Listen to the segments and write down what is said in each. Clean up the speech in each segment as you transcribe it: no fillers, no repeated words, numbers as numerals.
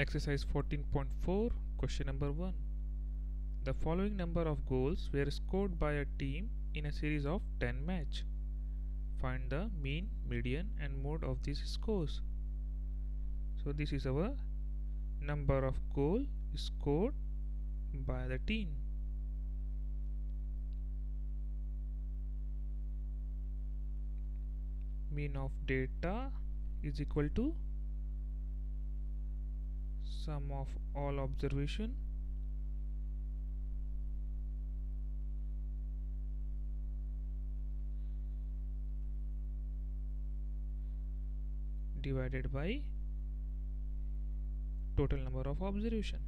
Exercise 14.4, question number 1. The following number of goals were scored by a team in a series of 10 matches. Find the mean, median and mode of these scores. So this is our number of goals scored by the team. Mean of data is equal to sum of all observation divided by total number of observation.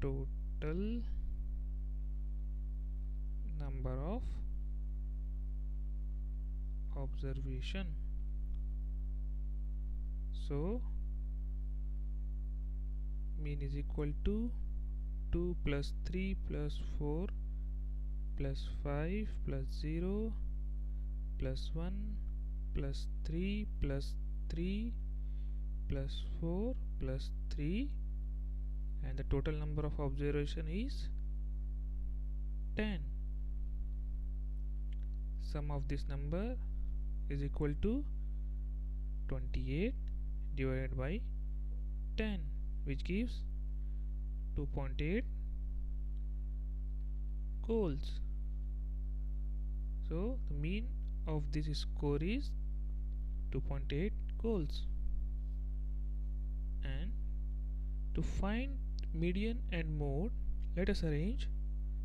Total number of observation. So mean is equal to 2 plus 3 plus 4 plus 5 plus 0 plus 1 plus 3 plus 3 plus 4 plus 3, and the total number of observation is 10. Sum of this number is equal to 28 divided by 10, which gives 2.8 goals. So the mean of this score is 2.8 goals. And to find median and mode, let us arrange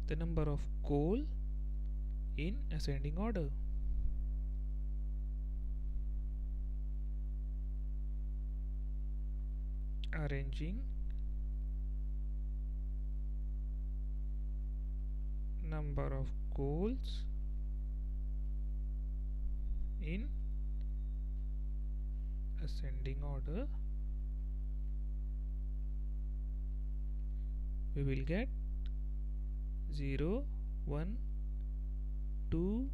the number of goals in ascending order. Arranging number of goals in ascending order, we will get 0, 1, 2,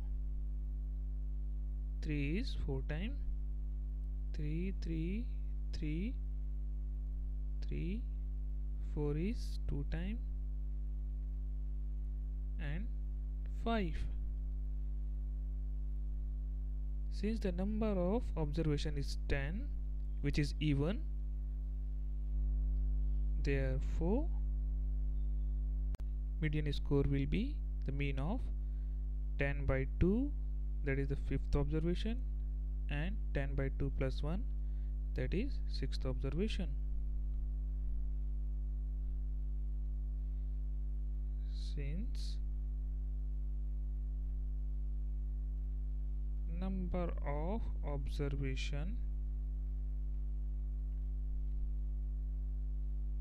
3 is 4 times, 3, 3, 3, 3, 4 is 2 times, and 5. Since the number of observation is 10, which is even, therefore median score will be the mean of 10 by 2, that is the 5th observation, and 10 by 2 plus 1, that is 6th observation. 6. Number of observation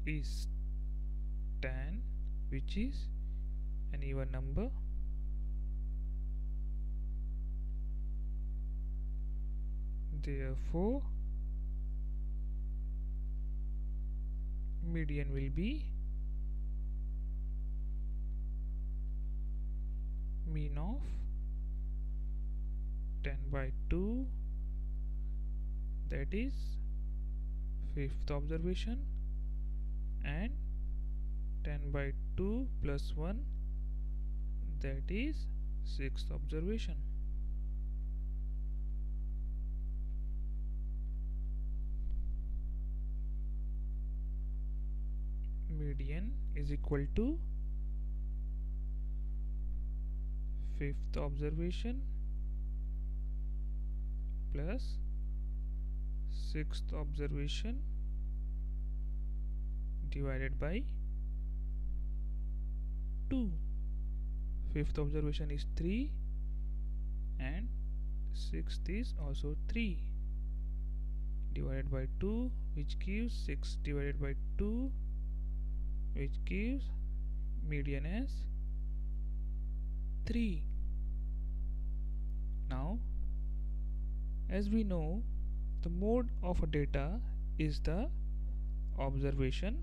is 10, which is an even number. Therefore, median will be mean of 10 by 2, that is 5th observation, and 10 by 2 plus 1, that is 6th observation. Median is equal to 5th observation plus 6th observation divided by 2. 5th observation is 3 and 6th is also 3, divided by 2, which gives 6 divided by 2, which gives median as 3. Now, as we know, the mode of a data is the observation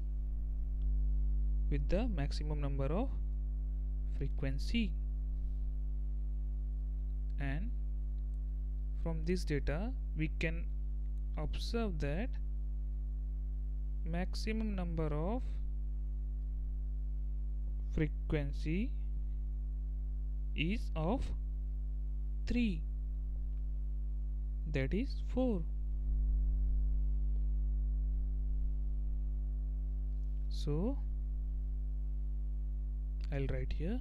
with the maximum number of frequency, and from this data we can observe that maximum number of frequency is of 3, that is 4. So I'll write here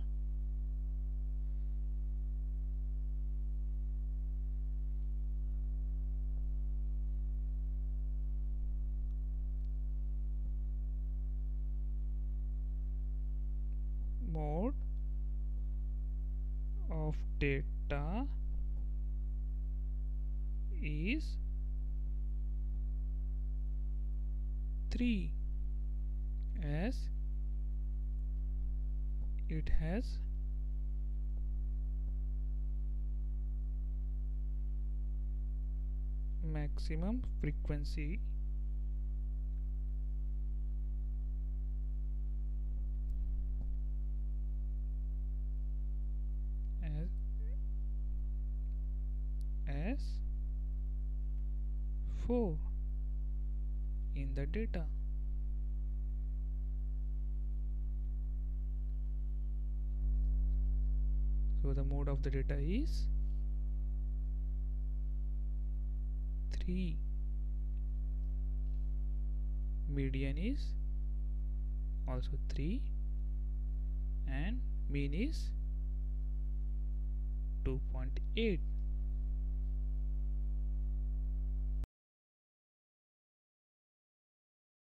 mode of data is 3, as it has 3 maximum frequency as 4 in the data. So the mode of the data is 3. Median is also 3 and mean is 2.8.